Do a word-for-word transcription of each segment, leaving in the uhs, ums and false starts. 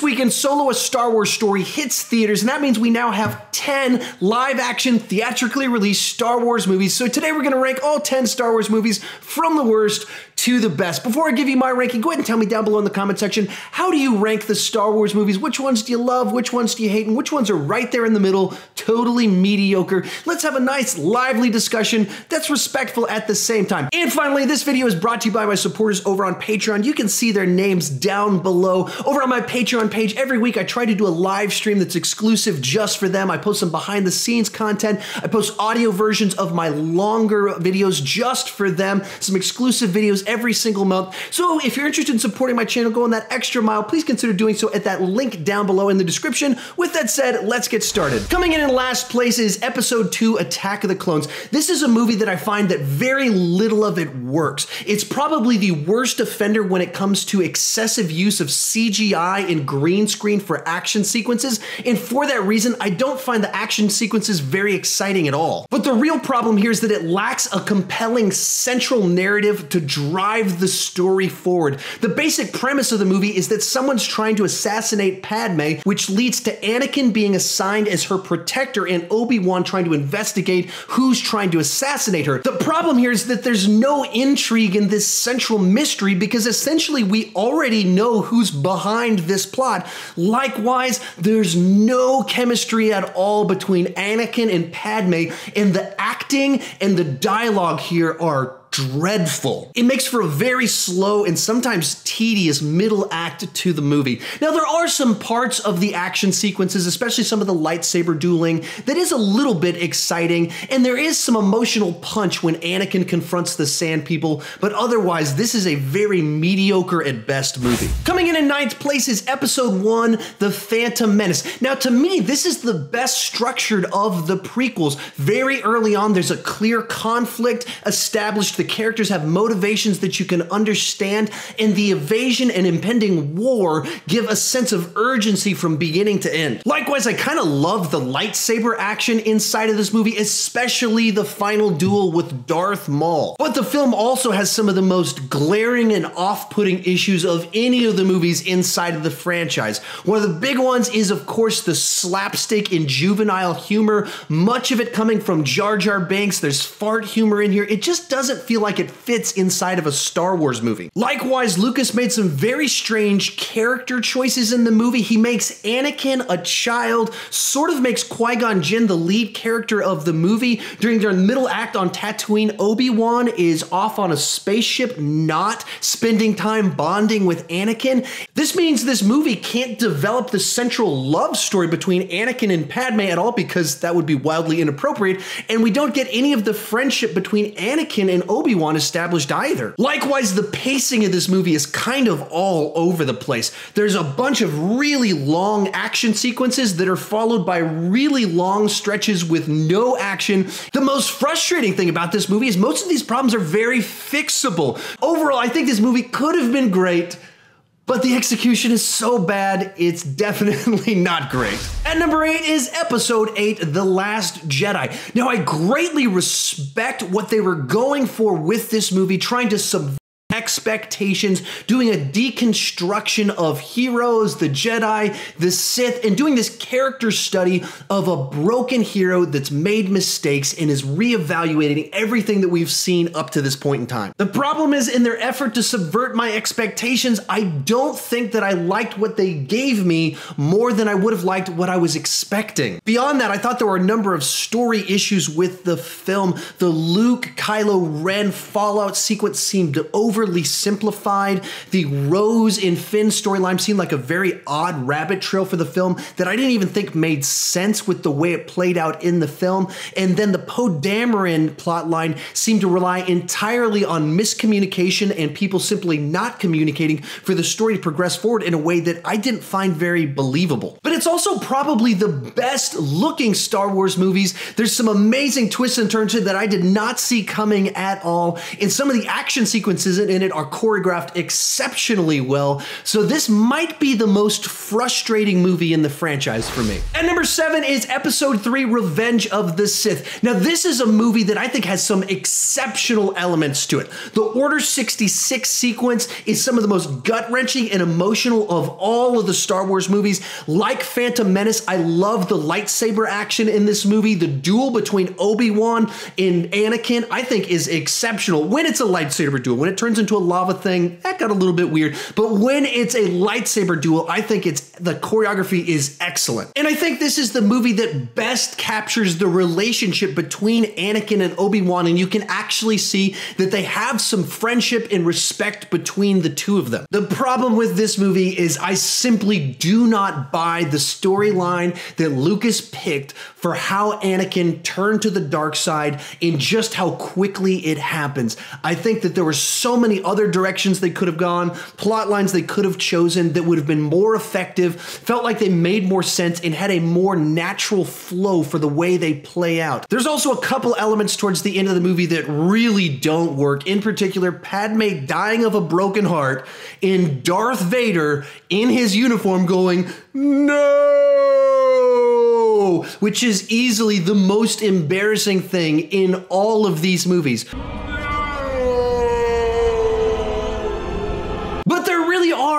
This weekend, Solo: A Star Wars Story hits theaters, and that means we now have ten live-action, theatrically released Star Wars movies. So today we're going to rank all ten Star Wars movies from the worst to the best. Before I give you my ranking, go ahead and tell me down below in the comment section, how do you rank the Star Wars movies? Which ones do you love? Which ones do you hate? And which ones are right there in the middle, totally mediocre? Let's have a nice, lively discussion that's respectful at the same time. And finally, this video is brought to you by my supporters over on Patreon. You can see their names down below. Over on my Patreon page, every week I try to do a live stream that's exclusive just for them. I post some behind the scenes content. I post audio versions of my longer videos just for them, some exclusive videos every single month. So if you're interested in supporting my channel, going that extra mile, please consider doing so at that link down below in the description. With that said, let's get started. Coming in in last place is Episode two, Attack of the Clones. This is a movie that I find that very little of it works. It's probably the worst offender when it comes to excessive use of C G I and green screen for action sequences, and for that reason, I don't find the action sequences very exciting at all. But the real problem here is that it lacks a compelling central narrative to drive the story forward. The basic premise of the movie is that someone's trying to assassinate Padme, which leads to Anakin being assigned as her protector and Obi-Wan trying to investigate who's trying to assassinate her. The problem here is that there's no intrigue in this central mystery because essentially we already know who's behind this plot. Likewise, there's no chemistry at all between Anakin and Padme, and the acting and the dialogue here are dreadful. It makes for a very slow and sometimes tedious middle act to the movie. Now, there are some parts of the action sequences, especially some of the lightsaber dueling, that is a little bit exciting, and there is some emotional punch when Anakin confronts the Sand People, but otherwise, this is a very mediocre at best movie. Coming in in ninth place is Episode one, The Phantom Menace. Now, to me, this is the best structured of the prequels. Very early on, there's a clear conflict established. The characters have motivations that you can understand, and the invasion and impending war give a sense of urgency from beginning to end. Likewise, I kind of love the lightsaber action inside of this movie, especially the final duel with Darth Maul. But the film also has some of the most glaring and off-putting issues of any of the movies inside of the franchise. One of the big ones is, of course, the slapstick and juvenile humor, much of it coming from Jar Jar Binks. There's fart humor in here. It just doesn't feel like it fits inside of a Star Wars movie. Likewise, Lucas made some very strange character choices in the movie. He makes Anakin a child, sort of makes Qui-Gon Jinn the lead character of the movie. During their middle act on Tatooine, Obi-Wan is off on a spaceship, not spending time bonding with Anakin. This means this movie can't develop the central love story between Anakin and Padme at all, because that would be wildly inappropriate, and we don't get any of the friendship between Anakin and Obi-Wan Obi-Wan established either. Likewise, the pacing of this movie is kind of all over the place. There's a bunch of really long action sequences that are followed by really long stretches with no action. The most frustrating thing about this movie is most of these problems are very fixable. Overall, I think this movie could have been great, but the execution is so bad, it's definitely not great. At number eight is Episode eight, The Last Jedi. Now, I greatly respect what they were going for with this movie, trying to subvert expectations, doing a deconstruction of heroes, the Jedi, the Sith, and doing this character study of a broken hero that's made mistakes and is reevaluating everything that we've seen up to this point in time. The problem is, in their effort to subvert my expectations, I don't think that I liked what they gave me more than I would have liked what I was expecting. Beyond that, I thought there were a number of story issues with the film. The Luke, Kylo Ren fallout sequence seemed over overly simplified. The Rose and Finn storyline seemed like a very odd rabbit trail for the film that I didn't even think made sense with the way it played out in the film. And then the Poe Dameron plotline seemed to rely entirely on miscommunication and people simply not communicating for the story to progress forward in a way that I didn't find very believable. But it's also probably the best looking Star Wars movies. There's some amazing twists and turns that I did not see coming at all. And some of the action sequences in it it are choreographed exceptionally well, so this might be the most frustrating movie in the franchise for me. And number seven is Episode three, Revenge of the Sith. Now this is a movie that I think has some exceptional elements to it. The Order sixty-six sequence is some of the most gut-wrenching and emotional of all of the Star Wars movies. Like Phantom Menace, I love the lightsaber action in this movie. The duel between Obi-Wan and Anakin, I think, is exceptional. When it's a lightsaber duel, when it turns into a lava thing, that got a little bit weird. But when it's a lightsaber duel, I think it's the choreography is excellent. And I think this is the movie that best captures the relationship between Anakin and Obi-Wan, and you can actually see that they have some friendship and respect between the two of them. The problem with this movie is I simply do not buy the storyline that Lucas picked for how Anakin turned to the dark side and just how quickly it happens. I think that there were so many other directions they could have gone, plot lines they could have chosen that would have been more effective, felt like they made more sense, and had a more natural flow for the way they play out. There's also a couple elements towards the end of the movie that really don't work. In particular, Padme dying of a broken heart and Darth Vader in his uniform going, "No!" which is easily the most embarrassing thing in all of these movies.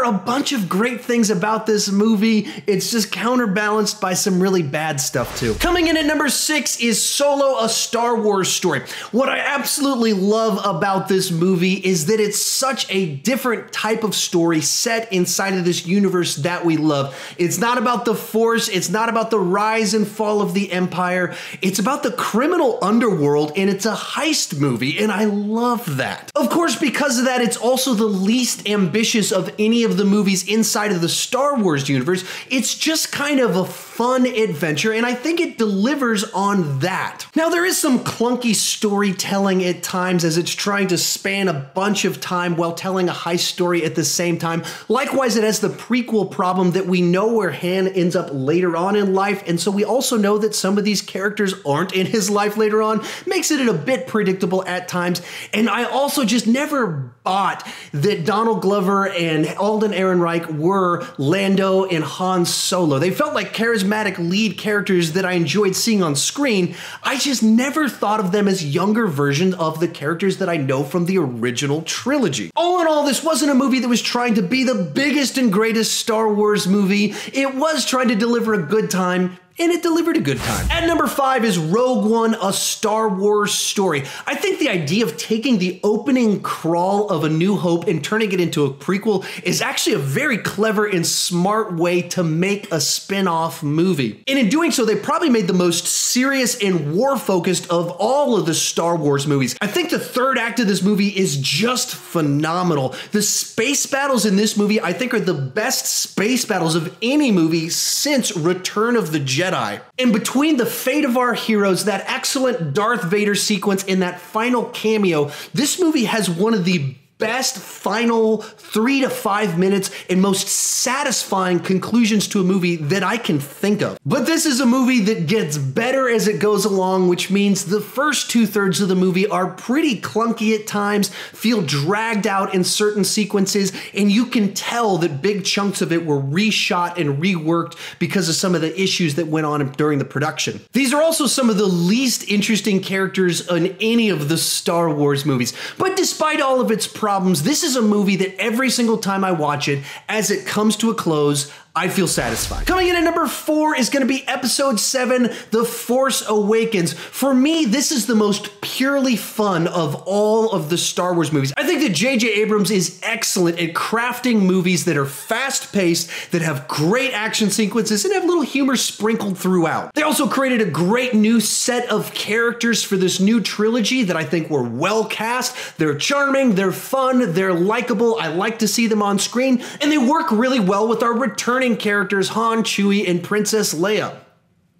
A bunch of great things about this movie. It's just counterbalanced by some really bad stuff too. Coming in at number six is Solo: A Star Wars Story. What I absolutely love about this movie is that it's such a different type of story set inside of this universe that we love. It's not about the Force, it's not about the rise and fall of the Empire, it's about the criminal underworld, and it's a heist movie, and I love that. Of course, because of that, it's also the least ambitious of any of the movies inside of the Star Wars universe. It's just kind of a fun adventure, and I think it delivers on that. Now, there is some clunky storytelling at times as it's trying to span a bunch of time while telling a heist story at the same time. Likewise, it has the prequel problem that we know where Han ends up later on in life, and so we also know that some of these characters aren't in his life later on. Makes it a bit predictable at times, and I also just never bought that Donald Glover and Alden Ehrenreich were Lando and Han Solo. They felt like charismatic lead characters that I enjoyed seeing on screen. I just never thought of them as younger versions of the characters that I know from the original trilogy. All in all, this wasn't a movie that was trying to be the biggest and greatest Star Wars movie. It was trying to deliver a good time, and it delivered a good time. At number five is Rogue One, A Star Wars Story. I think the idea of taking the opening crawl of A New Hope and turning it into a prequel is actually a very clever and smart way to make a spin-off movie. And in doing so, they probably made the most serious and war-focused of all of the Star Wars movies. I think the third act of this movie is just phenomenal. The space battles in this movie, I think, are the best space battles of any movie since Return of the Jedi. And between the fate of our heroes, that excellent Darth Vader sequence, and that final cameo, this movie has one of the best final three to five minutes and most satisfying conclusions to a movie that I can think of. But this is a movie that gets better as it goes along, which means the first two thirds of the movie are pretty clunky at times, feel dragged out in certain sequences, and you can tell that big chunks of it were reshot and reworked because of some of the issues that went on during the production. These are also some of the least interesting characters in any of the Star Wars movies. But despite all of its problems, Problems. This is a movie that every single time I watch it, as it comes to a close, I feel satisfied. Coming in at number four is going to be Episode seven, The Force Awakens. For me, this is the most purely fun of all of the Star Wars movies. I think that J J Abrams is excellent at crafting movies that are fast-paced, that have great action sequences, and have little humor sprinkled throughout. They also created a great new set of characters for this new trilogy that I think were well cast. They're charming, they're fun, they're likable, I like to see them on screen, and they work really well with our returning characters, Han, Chewie, and Princess Leia.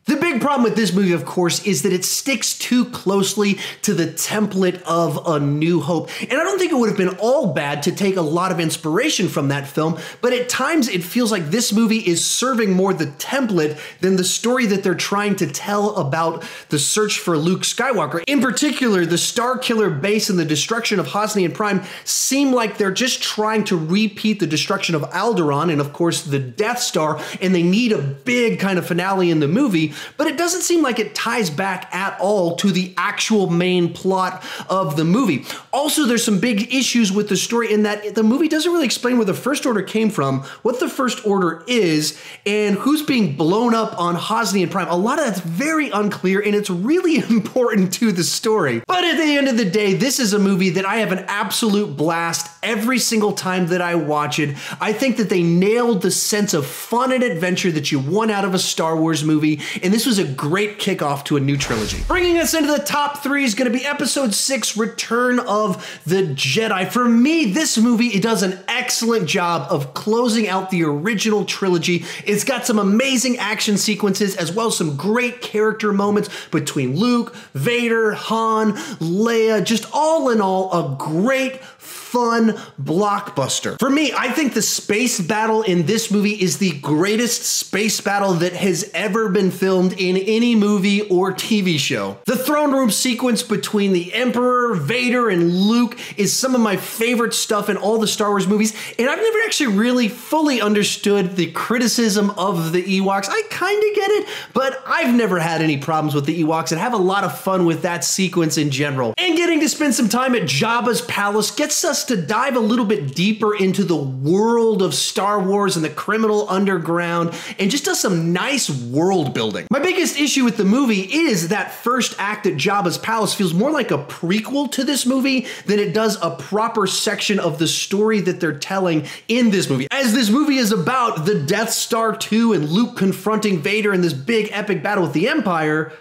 The big problem with this movie, of course, is that it sticks too closely to the template of A New Hope. And I don't think it would have been all bad to take a lot of inspiration from that film, but at times it feels like this movie is serving more the template than the story that they're trying to tell about the search for Luke Skywalker. In particular, the Star Killer base and the destruction of Hosnian Prime seem like they're just trying to repeat the destruction of Alderaan and, of course, the Death Star, and they need a big kind of finale in the movie. But it doesn't seem like it ties back at all to the actual main plot of the movie. Also, there's some big issues with the story in that the movie doesn't really explain where the First Order came from, what the First Order is, and who's being blown up on Hosnian Prime. A lot of that's very unclear, and it's really important to the story. But at the end of the day, this is a movie that I have an absolute blast every single time that I watch it. I think that they nailed the sense of fun and adventure that you want out of a Star Wars movie, and this was a great kickoff to a new trilogy. Bringing us into the top three is gonna be episode six, Return of the Jedi. For me, this movie, it does an excellent job of closing out the original trilogy. It's got some amazing action sequences, as well as some great character moments between Luke, Vader, Han, Leia, just all in all, a great, fun blockbuster. For me, I think the space battle in this movie is the greatest space battle that has ever been filmed in any movie or T V show. The throne room sequence between the Emperor, Vader, and Luke is some of my favorite stuff in all the Star Wars movies, and I've never actually really fully understood the criticism of the Ewoks. I kind of get it, but I've never had any problems with the Ewoks and have a lot of fun with that sequence in general. And getting to spend some time at Jabba's palace gets us to dive a little bit deeper into the world of Star Wars and the criminal underground, and just does some nice world building. My biggest issue with the movie is that first act at Jabba's palace feels more like a prequel to this movie than it does a proper section of the story that they're telling in this movie, as this movie is about the Death Star two and Luke confronting Vader in this big epic battle with the Empire.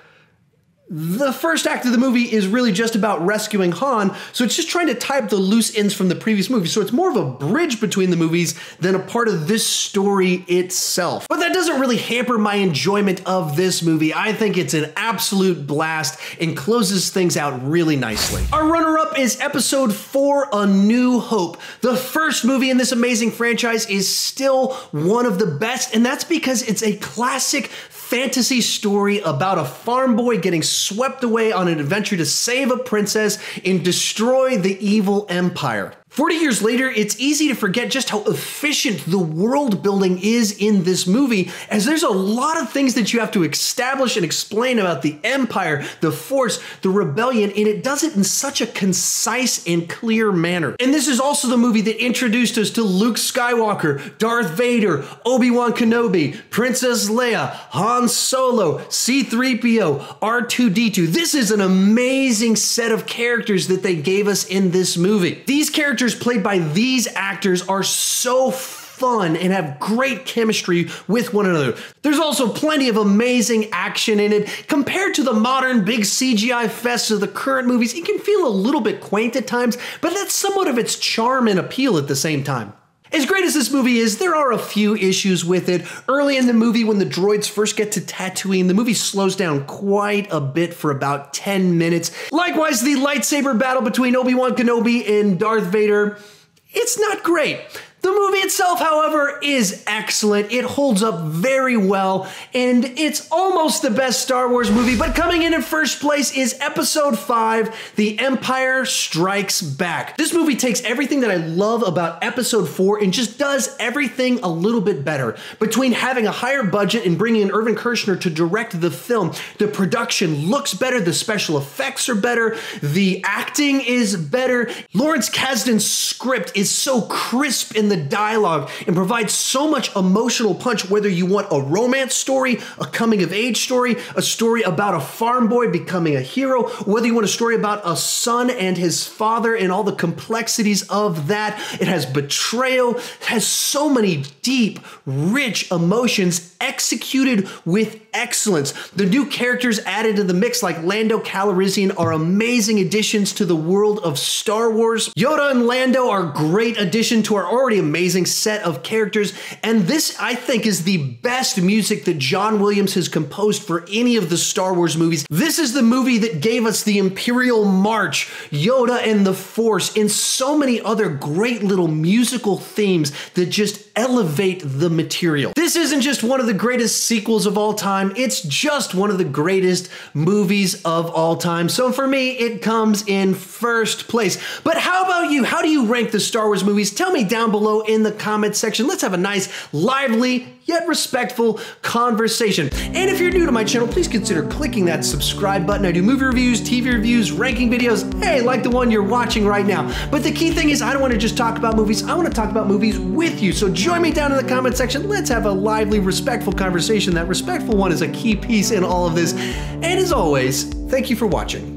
The first act of the movie is really just about rescuing Han, so it's just trying to tie up the loose ends from the previous movie, so it's more of a bridge between the movies than a part of this story itself. But that doesn't really hamper my enjoyment of this movie. I think it's an absolute blast and closes things out really nicely. Our runner-up is episode four, A New Hope. The first movie in this amazing franchise is still one of the best, and that's because it's a classic fantasy story about a farm boy getting swept away on an adventure to save a princess and destroy the evil empire. forty years later, it's easy to forget just how efficient the world building is in this movie, as there's a lot of things that you have to establish and explain about the Empire, the Force, the Rebellion, and it does it in such a concise and clear manner. And this is also the movie that introduced us to Luke Skywalker, Darth Vader, Obi-Wan Kenobi, Princess Leia, Han Solo, C three P O, R two D two. This is an amazing set of characters that they gave us in this movie. These characters Characters played by these actors are so fun and have great chemistry with one another. There's also plenty of amazing action in it. Compared to the modern big C G I fest of the current movies, it can feel a little bit quaint at times, but that's somewhat of its charm and appeal at the same time. As great as this movie is, there are a few issues with it. Early in the movie, when the droids first get to Tatooine, the movie slows down quite a bit for about ten minutes. Likewise, the lightsaber battle between Obi-Wan Kenobi and Darth Vader, it's not great. The movie itself, however, is excellent. It holds up very well, and it's almost the best Star Wars movie, but coming in in first place is episode five, The Empire Strikes Back. This movie takes everything that I love about episode four and just does everything a little bit better. Between having a higher budget and bringing in Irvin Kirshner to direct the film, the production looks better, the special effects are better, the acting is better. Lawrence Kasdan's script is so crisp in the dialogue and provides so much emotional punch, whether you want a romance story, a coming of age story, a story about a farm boy becoming a hero, whether you want a story about a son and his father and all the complexities of that. It has betrayal, it has so many deep, rich emotions executed with excellence. The new characters added to the mix like Lando Calrissian are amazing additions to the world of Star Wars. Yoda and Lando are a great addition to our already pretty amazing set of characters. And this, I think, is the best music that John Williams has composed for any of the Star Wars movies. This is the movie that gave us the Imperial March, Yoda and the Force, and so many other great little musical themes that just elevate the material. This isn't just one of the greatest sequels of all time, it's just one of the greatest movies of all time. So for me, it comes in first place. But how about you? How do you rank the Star Wars movies? Tell me down below in the comments section. Let's have a nice, lively, yet respectful conversation. And if you're new to my channel, please consider clicking that subscribe button. I do movie reviews, T V reviews, ranking videos, hey, like the one you're watching right now. But the key thing is I don't want to just talk about movies, I want to talk about movies with you. So join me down in the comment section. Let's have a lively, respectful conversation. That respectful one is a key piece in all of this. And as always, thank you for watching.